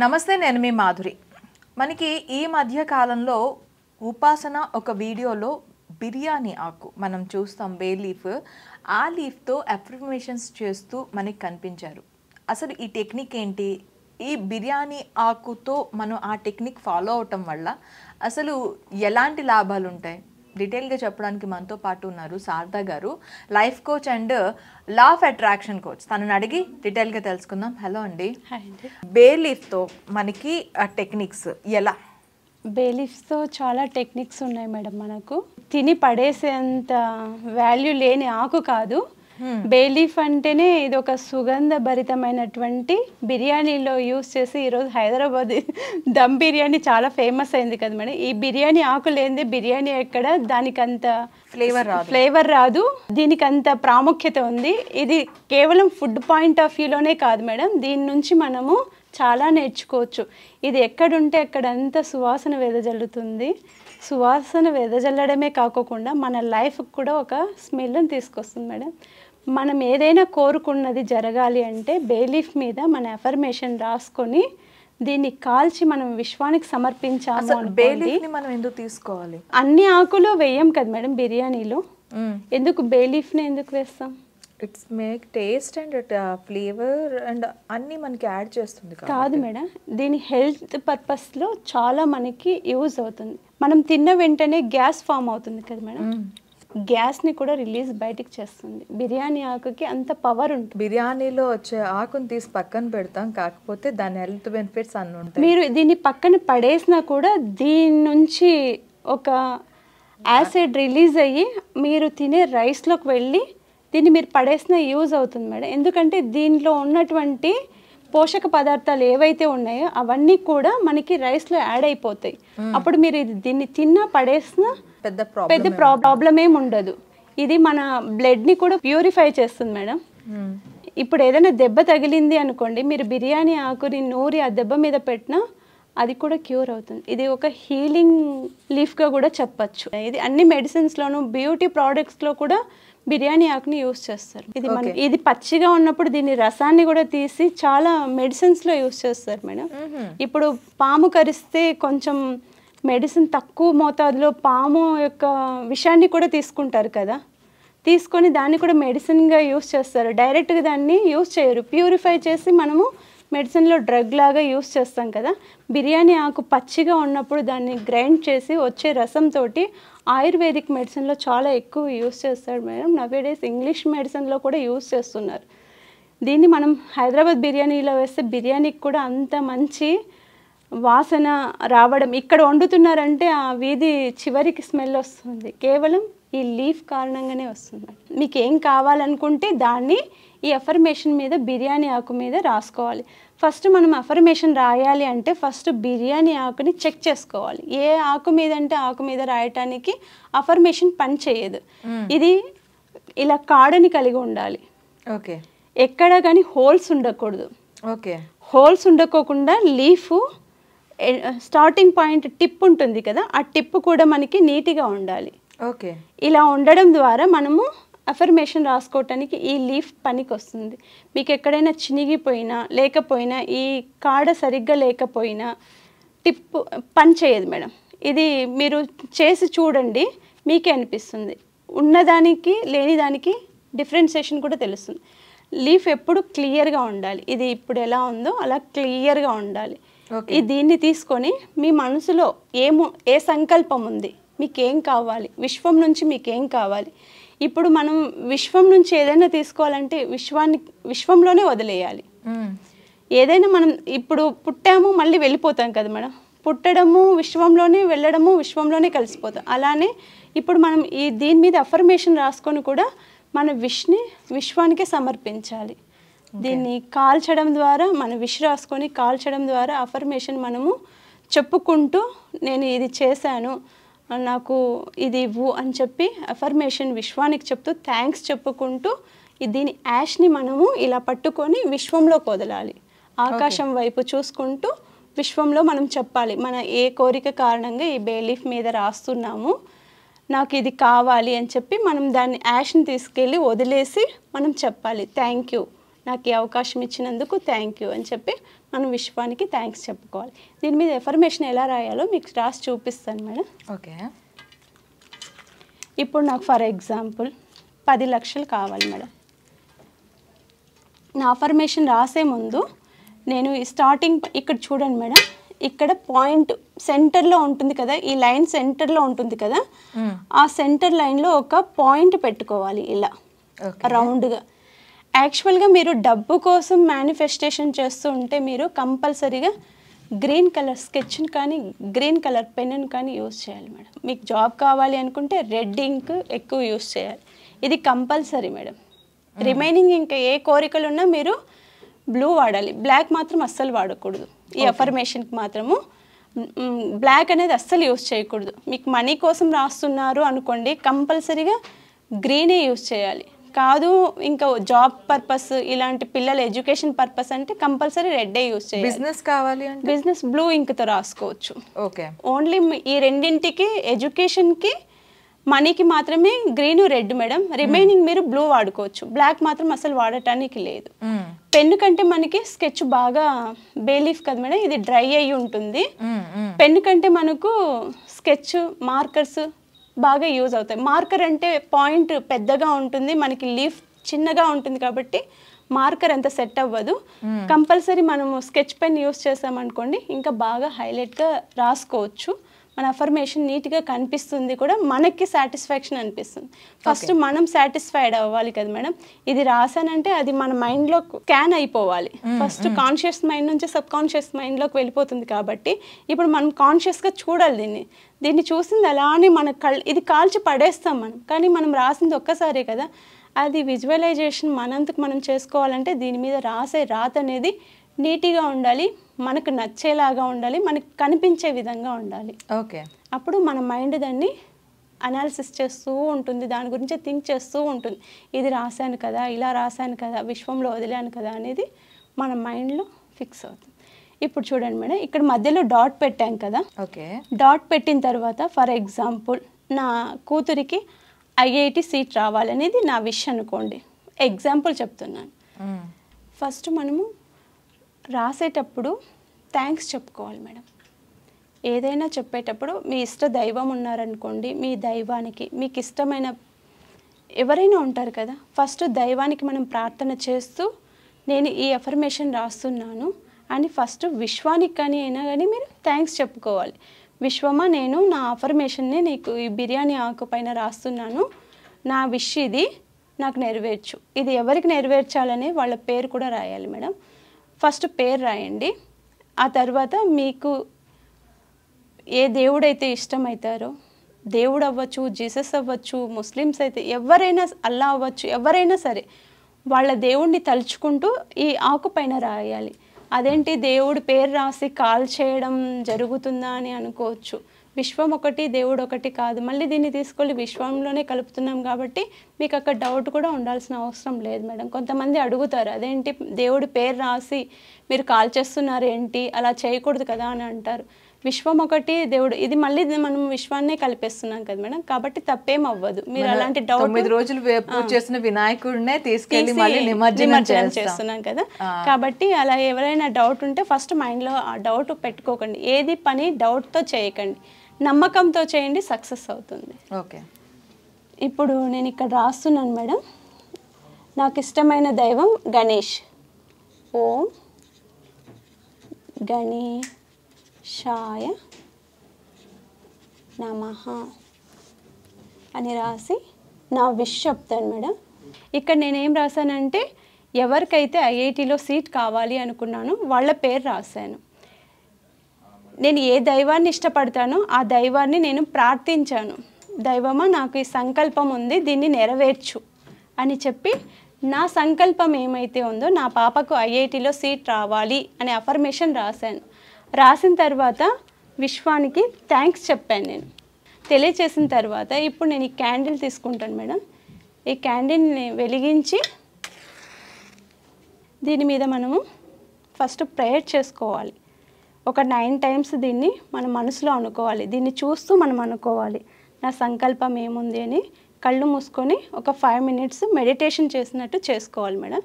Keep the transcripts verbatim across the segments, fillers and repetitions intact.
నమస్తే, నేను మీ మాధురి. మనకి ఈ మధ్య కాలంలో ఉపాసన ఒక వీడియోలో బిర్యానీ ఆకు మనం చూస్తాం, బే లీఫ్, ఆ లీఫ్తో అఫర్మేషన్స్ చేస్తూ మనకి కనిపించారు. అసలు ఈ టెక్నిక్ ఏంటి? ఈ బిర్యానీ ఆకుతో మనం ఆ టెక్నిక్ ఫాలో అవటం వల్ల అసలు ఎలాంటి లాభాలు ఉంటాయి? డీటెయిల్గా చెప్పడానికి మనతో పాటు ఉన్నారు శారద గారు, life coach and law of attraction coach. తనని అడిగి డీటెయిల్గా తెలుసుకుందాం. హలో అండి. బే లీఫ్తో మనకి టెక్నిక్స్ ఎలా? బే లీఫ్స్తో చాలా టెక్నిక్స్ ఉన్నాయి మేడం. మనకు తిని పడేసేంత వాల్యూ లేని ఆకు కాదు బే లీఫ్ అంటేనే. ఇది ఒక సుగంధ భరితమైనటువంటి బిర్యానీలో యూస్ చేసి, ఈరోజు హైదరాబాద్ దమ్ బిర్యానీ చాలా ఫేమస్ అయింది కదా మేడం. ఈ బిర్యానీ ఆకు లేనిదే బిర్యానీ ఎక్కడ, దానికంత ఫ్లేవర్ ఫ్లేవర్ రాదు, దీనికంత ప్రాముఖ్యత ఉంది. ఇది కేవలం ఫుడ్ పాయింట్ ఆఫ్ వ్యూలోనే కాదు మేడం, దీని నుంచి మనము చాలా నేర్చుకోవచ్చు. ఇది ఎక్కడుంటే అక్కడంతా సువాసన వెదజల్లుతుంది. సువాసన వెదజల్లడమే కాకుండా మన లైఫ్కి కూడా ఒక స్మెల్ని తీసుకొస్తుంది మేడం. మనం ఏదైనా కోరుకున్నది జరగాలి అంటే బే లీఫ్ మీద మన అఫర్మేషన్ రాసుకొని దీన్ని కాల్చి మనం విశ్వానికి సమర్పించాము. బే లీఫ్ని మనం ఎందుకు తీసుకోవాలి? అన్ని ఆకులు వేయం కదా మేడం బిర్యానీలో, ఎందుకు బే లీఫ్ని ఎందుకు వేస్తాం? It's make taste and flavour and అన్నీ మనకి యాడ్ చేస్తుంది కాదు మేడం. దీని హెల్త్ పర్పస్లో చాలా మనకి యూజ్ అవుతుంది. మనం తిన్న వెంటనే గ్యాస్ ఫామ్ అవుతుంది కదా మేడం, గ్యాస్ని కూడా రిలీజ్ బయటికి చేస్తుంది. బిర్యానీ ఆకుకి అంత పవర్ ఉంటుంది. బిర్యానీలో వచ్చే ఆకుని తీసి పక్కన పెడతాం, కాకపోతే దాని హెల్త్ బెనిఫిట్స్ అన్నీ ఉంటాయి. మీరు దీన్ని పక్కన పడేసినా కూడా దీని నుంచి ఒక యాసిడ్ రిలీజ్ అయ్యి మీరు తినే రైస్లోకి వెళ్ళి దీన్ని మీరు పడేసిన యూజ్ అవుతుంది మేడం. ఎందుకంటే దీనిలో ఉన్నటువంటి పోషక పదార్థాలు ఏవైతే ఉన్నాయో అవన్నీ కూడా మనకి రైస్లో యాడ్ అయిపోతాయి. అప్పుడు మీరు దీన్ని తిన్నా పడేసిన పెద్ద పెద్ద ప్రాబ్లం ఏమి ఉండదు. ఇది మన బ్లడ్ని కూడా ప్యూరిఫై చేస్తుంది మేడం. ఇప్పుడు ఏదైనా దెబ్బ తగిలింది అనుకోండి, మీరు బిర్యానీ ఆకుని నూరి ఆ దెబ్బ మీద పెట్టినా అది కూడా క్యూర్ అవుతుంది. ఇది ఒక హీలింగ్ లీఫ్గా కూడా చెప్పచ్చు. ఇది అన్ని మెడిసిన్స్లోను, బ్యూటీ ప్రోడక్ట్స్లో కూడా బిర్యానీ ఆకుని యూస్ చేస్తారు. ఇది మన ఇది పచ్చిగా ఉన్నప్పుడు దీని రసాన్ని కూడా తీసి చాలా మెడిసిన్స్లో యూస్ చేస్తారు మేడం. ఇప్పుడు పాము కరిస్తే కొంచెం మెడిసిన్ తక్కువ మోతాదులో పాము యొక్క విషాన్ని కూడా తీసుకుంటారు కదా, తీసుకొని దాన్ని కూడా మెడిసిన్గా యూస్ చేస్తారు. డైరెక్ట్గా దాన్ని యూస్ చేయరు, ప్యూరిఫై చేసి మనము మెడిసిన్లో డ్రగ్ లాగా యూస్ చేస్తాం కదా. బిర్యానీ ఆకు పచ్చిగా ఉన్నప్పుడు దాన్ని గ్రైండ్ చేసి వచ్చే రసంతో ఆయుర్వేదిక్ మెడిసిన్లో చాలా ఎక్కువ యూస్ చేస్తాడు మేడం. నవ్ డేస్ ఇంగ్లీష్ మెడిసిన్లో కూడా యూస్ చేస్తున్నారు. దీన్ని మనం హైదరాబాద్ బిర్యానీలో వేస్తే బిర్యానీకి కూడా అంత మంచి వాసన రావడం, ఇక్కడ వండుతున్నారంటే ఆ వీధి చివరికి స్మెల్ వస్తుంది, కేవలం ఈ లీఫ్ కారణంగానే వస్తుంది. మీకు ఏం కావాలనుకుంటే దాన్ని ఈ అఫర్మేషన్ మీద, బిర్యానీ ఆకు మీద రాసుకోవాలి. ఫస్ట్ మనం అఫర్మేషన్ రాయాలి అంటే ఫస్ట్ బిర్యానీ ఆకుని చెక్ చేసుకోవాలి. ఏ ఆకు మీద అంటే ఆకు మీద రాయటానికి అఫర్మేషన్ పని చేయదు. ఇది ఇలా కాడని కలిగి ఉండాలి. ఓకే, ఎక్కడ కానీ హోల్స్ ఉండకూడదు. ఓకే, హోల్స్ ఉండకోకుండా లీఫ్ స్టార్టింగ్ పాయింట్ టిప్ ఉంటుంది కదా, ఆ టిప్ కూడా మనకి నీట్గా ఉండాలి. ఓకే, ఇలా ఉండడం ద్వారా మనము అఫర్మేషన్ రాసుకోవటానికి ఈ లీఫ్ పనికి వస్తుంది. మీకు ఎక్కడైనా చినిగిపోయినా లేకపోయినా, ఈ కాడ సరిగ్గా లేకపోయినా టిప్ పని చేయదు మేడం. ఇది మీరు చేసి చూడండి, మీకే అనిపిస్తుంది. ఉన్నదానికి లేనిదానికి డిఫరెన్షియేషన్ కూడా తెలుస్తుంది. లీఫ్ ఎప్పుడు క్లియర్గా ఉండాలి. ఇది ఇప్పుడు ఎలా ఉందో అలా క్లియర్గా ఉండాలి. ఈ దీన్ని తీసుకొని మీ మనసులో ఏమో ఏ సంకల్పం ఉంది, మీకేం కావాలి, విశ్వం నుంచి మీకేం కావాలి. ఇప్పుడు మనం విశ్వం నుంచి ఏదైనా తీసుకోవాలంటే విశ్వాన్ని విశ్వంలోనే వదిలేయాలి. ఏదైనా మనం ఇప్పుడు పుట్టాము, మళ్ళీ వెళ్ళిపోతాం కదా మేడం. పుట్టడము విశ్వంలోనే, వెళ్ళడము విశ్వంలోనే కలిసిపోతాం. అలానే ఇప్పుడు మనం ఈ దీని మీద అఫర్మేషన్ రాసుకొని కూడా మన విష్ని విశ్వానికే సమర్పించాలి. దీన్ని కాల్చడం ద్వారా, మన విష్ రాసుకొని కాల్చడం ద్వారా అఫర్మేషన్ మనము చెప్పుకుంటూ, నేను ఇది చేశాను, నాకు ఇది ఇవ్వు అని చెప్పి అఫర్మేషన్ విశ్వానికి చెప్తూ థ్యాంక్స్ చెప్పుకుంటూ దీని యాష్ని మనము ఇలా పట్టుకొని విశ్వంలో వదలాలి. ఆకాశం వైపు చూసుకుంటూ విశ్వంలో మనం చెప్పాలి, మన ఏ కోరిక కారణంగా ఈ బే లీఫ్ మీద రాస్తున్నాము, నాకు ఇది కావాలి అని చెప్పి మనం దాన్ని యాష్ని తీసుకెళ్ళి వదిలేసి మనం చెప్పాలి థ్యాంక్ యూ, నాకు ఈ అవకాశం ఇచ్చినందుకు థ్యాంక్ యూ అని చెప్పి మనం విశ్వానికి థ్యాంక్స్ చెప్పుకోవాలి. దీని మీద ఎఫర్మేషన్ ఎలా రాయాలో మీకు రాసి చూపిస్తాను మేడం. ఓకే, ఇప్పుడు నాకు ఫర్ ఎగ్జాంపుల్ పది లక్షలు కావాలి మేడం. నా అఫర్మేషన్ రాసే ముందు నేను స్టార్టింగ్ ఇక్కడ చూడండి మేడం, ఇక్కడ పాయింట్ సెంటర్లో ఉంటుంది కదా, ఈ లైన్ సెంటర్లో ఉంటుంది కదా, ఆ సెంటర్ లైన్లో ఒక పాయింట్ పెట్టుకోవాలి ఇలా రౌండ్గా. యాక్చువల్గా మీరు డబ్బు కోసం మేనిఫెస్టేషన్ చేస్తూ ఉంటే మీరు కంపల్సరీగా గ్రీన్ కలర్ స్కెచ్ని కానీ గ్రీన్ కలర్ పెన్ను కానీ యూజ్ చేయాలి మేడం. మీకు జాబ్ కావాలి అనుకుంటే రెడ్ ఇంక్ ఎక్కువ యూజ్ చేయాలి, ఇది కంపల్సరీ మేడం. రిమైనింగ్ ఇంకా ఏ కోరికలు ఉన్నా మీరు బ్లూ వాడాలి, బ్లాక్ మాత్రం అస్సలు వాడకూడదు. ఈ అఫర్మేషన్కి మాత్రము బ్లాక్ అనేది అస్సలు యూజ్ చేయకూడదు. మీకు మనీ కోసం రాస్తున్నారు అనుకోండి, కంపల్సరీగా గ్రీనే యూజ్ చేయాలి. కాదు ఇంకా జాబ్ పర్పస్ ఇలాంటి పిల్లల ఎడ్యుకేషన్ పర్పస్ అంటే కంపల్సరీ రెడ్డే యూజ్ చేయాలి. బిజినెస్ కావాలి అంటే బిజినెస్ బ్లూ ఇంక్తో రాసుకోవచ్చు. ఓకే, ఓన్లీ ఈ రెండింటికి ఎడ్యుకేషన్కి మనీకి మాత్రమే గ్రీన్ రెడ్ మేడం. రిమైనింగ్ మీరు బ్లూ వాడుకోవచ్చు, బ్లాక్ మాత్రం అసలు వాడటానికి లేదు. పెన్ను కంటే మనకి స్కెచ్ బాగా బేలీఫ్ కదా మేడం, ఇది డ్రై అయ్యి ఉంటుంది. పెన్ను కంటే మనకు స్కెచ్ మార్కర్స్ బాగా యూజ్ అవుతాయి. మార్కర్ అంటే పాయింట్ పెద్దగా ఉంటుంది, మనకి లీఫ్ చిన్నగా ఉంటుంది కాబట్టి మార్కర్ అంత సెట్ అవ్వదు. కంపల్సరీ మనము స్కెచ్ పెన్ యూజ్ చేసామనుకోండి ఇంకా బాగా హైలైట్గా రాసుకోవచ్చు. మన అఫర్మేషన్ నీట్గా కనిపిస్తుంది కూడా, మనకి సాటిస్ఫాక్షన్ అనిపిస్తుంది. ఫస్ట్ మనం సాటిస్ఫైడ్ అవ్వాలి కదా మేడం. ఇది రాసానంటే అది మన మైండ్లో స్కాన్ అయిపోవాలి. ఫస్ట్ కాన్షియస్ మైండ్ నుంచి సబ్ కాన్షియస్ మైండ్లోకి వెళ్ళిపోతుంది కాబట్టి ఇప్పుడు మనం కాన్షియస్గా చూడాలి దీన్ని. దీన్ని చూసింది అలానే మన కళ్ళు, ఇది కాల్చి పడేస్తాం మనం, కానీ మనం రాసింది ఒక్కసారే కదా. అది విజువలైజేషన్ మనంతకు మనం చేసుకోవాలంటే దీని మీద రాసే రాత అనేది నీట్గా ఉండాలి, మనకు నచ్చేలాగా ఉండాలి, మనకు కనిపించే విధంగా ఉండాలి. ఓకే, అప్పుడు మన మైండ్ దాన్ని అనాలిసిస్ చేస్తూ ఉంటుంది, దాని గురించి థింక్ చేస్తూ ఉంటుంది. ఇది రాశాను కదా, ఇలా రాశాను కదా, విశ్వంలో వదిలాను కదా అనేది మన మైండ్లో ఫిక్స్ అవుతుంది. ఇప్పుడు చూడండి మేడం, ఇక్కడ మధ్యలో డాట్ పెట్టాం కదా. ఓకే, డాట్ పెట్టిన తర్వాత ఫర్ ఎగ్జాంపుల్ నా కూతురికి ఐఐటి సీట్ రావాలనేది నా విష్ అనుకోండి, ఎగ్జాంపుల్ చెప్తున్నాను. ఫస్ట్ మనము రాసేటప్పుడు థ్యాంక్స్ చెప్పుకోవాలి మేడం. ఏదైనా చెప్పేటప్పుడు మీ ఇష్ట దైవం ఉన్నారనుకోండి, మీ దైవానికి మీకు ఇష్టమైన ఎవరైనా ఉంటారు కదా, ఫస్ట్ దైవానికి మనం ప్రార్థన చేస్తూ నేను ఈ అఫర్మేషన్ రాస్తున్నాను అని ఫస్ట్ విశ్వానికి కానీ అయినా కానీ మీరు థ్యాంక్స్ చెప్పుకోవాలి. విశ్వమా, నేను నా అఫర్మేషన్ని నీకు ఈ బిర్యానీ ఆకు పైన రాస్తున్నాను, నా విష్ ఇది, నాకు నెరవేర్చు. ఇది ఎవరికి నెరవేర్చాలని వాళ్ళ పేరు కూడా రాయాలి మేడం. ఫస్ట్ పేరు రాయండి, ఆ తర్వాత మీకు ఏ దేవుడైతే ఇష్టమవుతారో, దేవుడు అవ్వచ్చు, జీసస్ అవ్వచ్చు, ముస్లిమ్స్ అయితే ఎవరైనా, అల్లా అవ్వచ్చు, ఎవరైనా సరే వాళ్ళ దేవుడిని తలుచుకుంటూ ఈ ఆకు పైన రాయాలి. అదేంటి దేవుడు పేరు రాసి కాల్ చేయడం జరుగుతుందా అని అనుకోవచ్చు. విశ్వం ఒకటి, దేవుడు ఒకటి కాదు. మళ్ళీ దీన్ని తీసుకొని విశ్వంలోనే కలుపుతున్నాం కాబట్టి మీకు అక్కడ డౌట్ కూడా ఉండాల్సిన అవసరం లేదు మేడం. కొంతమంది అడుగుతారు, అదేంటి దేవుడి పేరు రాసి మీరు కాల్ చేస్తున్నారు ఏంటి, అలా చేయకూడదు కదా అని అంటారు. విశ్వం ఒకటి, దేవుడు ఇది, మళ్ళీ మనం విశ్వాన్నే కలిపేస్తున్నాం కదా మేడం, కాబట్టి తప్పేం అవ్వదు. మీరు అలాంటి డౌట్ రోజులు పూజ చేసిన వినాయకుడినే తీసుకెళ్ళి మళ్ళీ నిమజ్జనం చేస్తున్నాం కదా, కాబట్టి అలా ఎవరైనా డౌట్ ఉంటే ఫస్ట్ మైండ్లో ఆ డౌట్ పెట్టుకోకండి. ఏది పని డౌట్తో చేయకండి, నమ్మకంతో చేయండి, సక్సెస్ అవుతుంది. ఓకే, ఇప్పుడు నేను ఇక్కడ రాస్తున్నాను మేడం, నాకు ఇష్టమైన దైవం గణేష్. ఓం గణేశాయ నమః అని రాసి నా విష్ చెప్తాను మేడం. ఇక్కడ నేనేం రాశానంటే ఎవరికైతే ఐఐటిలో సీట్ కావాలి అనుకున్నానో వాళ్ళ పేరు రాశాను. నేను ఏ దైవాన్ని ఇష్టపడతానో ఆ దైవాన్ని నేను ప్రార్థించాను. దైవమా, నాకు ఈ సంకల్పం ఉంది, దీన్ని నెరవేర్చు అని చెప్పి నా సంకల్పం ఏమైతే ఉందో, నా పాపకు ఐఐటిలో సీట్ రావాలి అనే అఫర్మేషన్ రాశాను. రాసిన తర్వాత విశ్వానికి థ్యాంక్స్ చెప్పాను నేను, తెలియచేసిన తర్వాత. ఇప్పుడు నేను ఈ క్యాండిల్ తీసుకుంటాను మేడం. ఈ క్యాండిల్ని వెలిగించి దీని మీద మనము ఫస్ట్ ప్రేయర్ చేసుకోవాలి. ఒక నైన్ టైమ్స్ దీన్ని మన మనసులో అనుకోవాలి, దీన్ని చూస్తూ మనం అనుకోవాలి నా సంకల్పం ఏముంది అని. కళ్ళు మూసుకొని ఒక ఫైవ్ మినిట్స్ మెడిటేషన్ చేసినట్టు చేసుకోవాలి మేడం.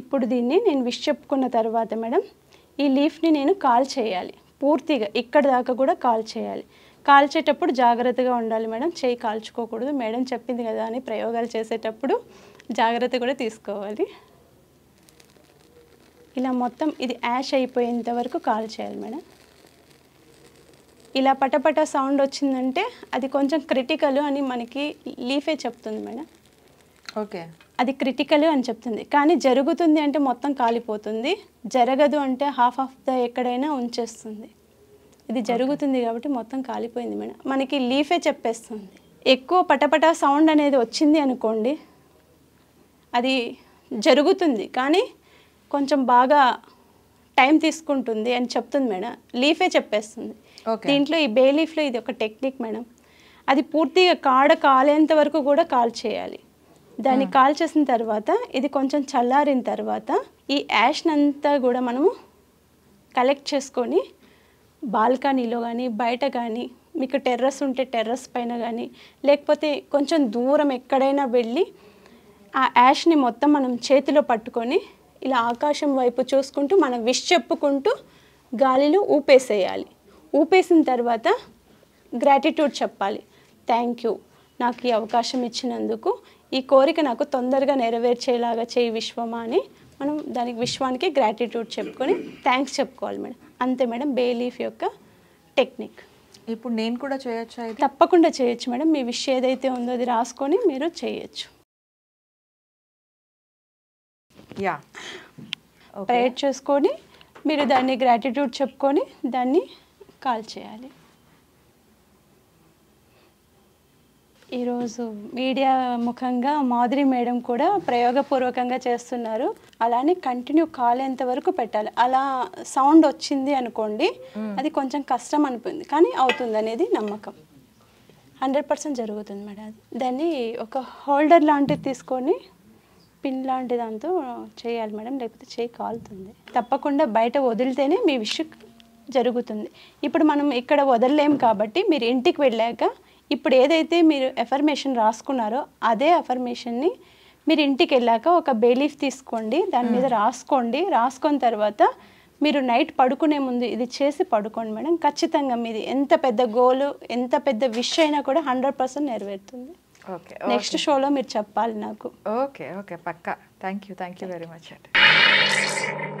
ఇప్పుడు దీన్ని నేను విష్ చెప్పుకున్న తర్వాత మేడం ఈ లీఫ్ని నేను కాల్ చేయాలి, పూర్తిగా ఇక్కడ దాకా కూడా కాల్ చేయాలి. కాల్చేటప్పుడు జాగ్రత్తగా ఉండాలి మేడం, చేయి కాల్చుకోకూడదు. మేడం చెప్పింది కదా అని ప్రయోగాలు చేసేటప్పుడు జాగ్రత్త కూడా తీసుకోవాలి. ఇలా మొత్తం ఇది యాష్ అయిపోయేంత వరకు కాల్ చేయాలి మేడం. ఇలా పటపట సౌండ్ వచ్చిందంటే అది కొంచెం క్రిటికల్ అని మనకి లీఫే చెప్తుంది మేడం. ఓకే, అది క్రిటికల్ అని చెప్తుంది. కానీ జరుగుతుంది అంటే మొత్తం కాలిపోతుంది, జరగదు అంటే హాఫ్ ఆఫ్ ద ఎక్కడైనా ఉంచేస్తుంది. ఇది జరుగుతుంది కాబట్టి మొత్తం కాలిపోయింది మేడం, మనకి లీఫే చెప్పేస్తుంది. ఎక్కువ పటపట సౌండ్ అనేది వచ్చింది అనుకోండి, అది జరుగుతుంది కానీ కొంచెం బాగా టైం తీసుకుంటుంది అని చెప్తుంది మేడం, లీఫే చెప్పేస్తుంది. దీంట్లో ఈ బే లీఫ్లో ఇది ఒక టెక్నిక్ మేడం. అది పూర్తిగా కాడ కాలేంత వరకు కూడా కాల్ చేయాలి. దాన్ని కాల్ చేసిన తర్వాత ఇది కొంచెం చల్లారిన తర్వాత ఈ యాష్నంతా కూడా మనము కలెక్ట్ చేసుకొని బాల్కనీలో కానీ బయట కానీ, మీకు టెర్రస్ ఉంటే టెర్రస్ పైన కానీ, లేకపోతే కొంచెం దూరం ఎక్కడైనా వెళ్ళి ఆ యాష్ని మొత్తం మనం చేతిలో పట్టుకొని ఇలా ఆకాశం వైపు చూసుకుంటూ మనం విష్ చెప్పుకుంటూ గాలిలో ఊపేసేయాలి. ఊపేసిన తర్వాత గ్రాటిట్యూడ్ చెప్పాలి. థ్యాంక్ యూ, నాకు ఈ అవకాశం ఇచ్చినందుకు, ఈ కోరిక నాకు తొందరగా నెరవేర్చేలాగా చేయి విశ్వమా అని మనం దానికి విశ్వానికి గ్రాటిట్యూడ్ చెప్పుకొని థ్యాంక్స్ చెప్పుకోవాలి మేడం. అంతే మేడం బే లీఫ్ యొక్క టెక్నిక్. ఇప్పుడు నేను కూడా చేయొచ్చు? తప్పకుండా చేయొచ్చు మేడం. మీ విష్ ఏదైతే ఉందో అది రాసుకొని మీరు చేయొచ్చు. యా, ప్రేయర్ చేసుకొని మీరు దాన్ని గ్రాటిట్యూడ్ చెప్పుకొని దాన్ని కాల్ చేయాలి. ఈరోజు మీడియా ముఖంగా మాధురి మేడం కూడా ప్రయోగపూర్వకంగా చేస్తున్నారు. అలానే కంటిన్యూ కాలేంత వరకు పెట్టాలి. అలా సౌండ్ వచ్చింది అనుకోండి, అది కొంచెం కష్టం అనిపింది కానీ అవుతుంది అనేది నమ్మకం. హండ్రెడ్ పర్సెంట్ జరుగుతుంది మేడం. దాన్ని ఒక హోల్డర్ లాంటిది తీసుకొని పిన్ లాంటి దాంతో చేయాలి మేడం, లేకపోతే చేయి కాలుతుంది. తప్పకుండా బయట వదిలితేనే మీ విష్ జరుగుతుంది. ఇప్పుడు మనం ఇక్కడ వదలలేం కాబట్టి మీరు ఇంటికి వెళ్ళాక ఇప్పుడు ఏదైతే మీరు ఎఫర్మేషన్ రాసుకున్నారో అదే ఎఫర్మేషన్ని మీరు ఇంటికి వెళ్ళాక ఒక బేలీఫ్ తీసుకోండి, దాని మీద రాసుకోండి. రాసుకున్న తర్వాత మీరు నైట్ పడుకునే ముందు ఇది చేసి పడుకోండి మేడం. ఖచ్చితంగా మీది ఎంత పెద్ద గోలు, ఎంత పెద్ద విష్ అయినా కూడా హండ్రెడ్ పర్సెంట్ నెరవేరుతుంది. ఓకే, నెక్స్ట్ షోలో మీరు చెప్పాలి నాకు. ఓకే ఓకే, పక్కా. Thank you, thank you very much అండి.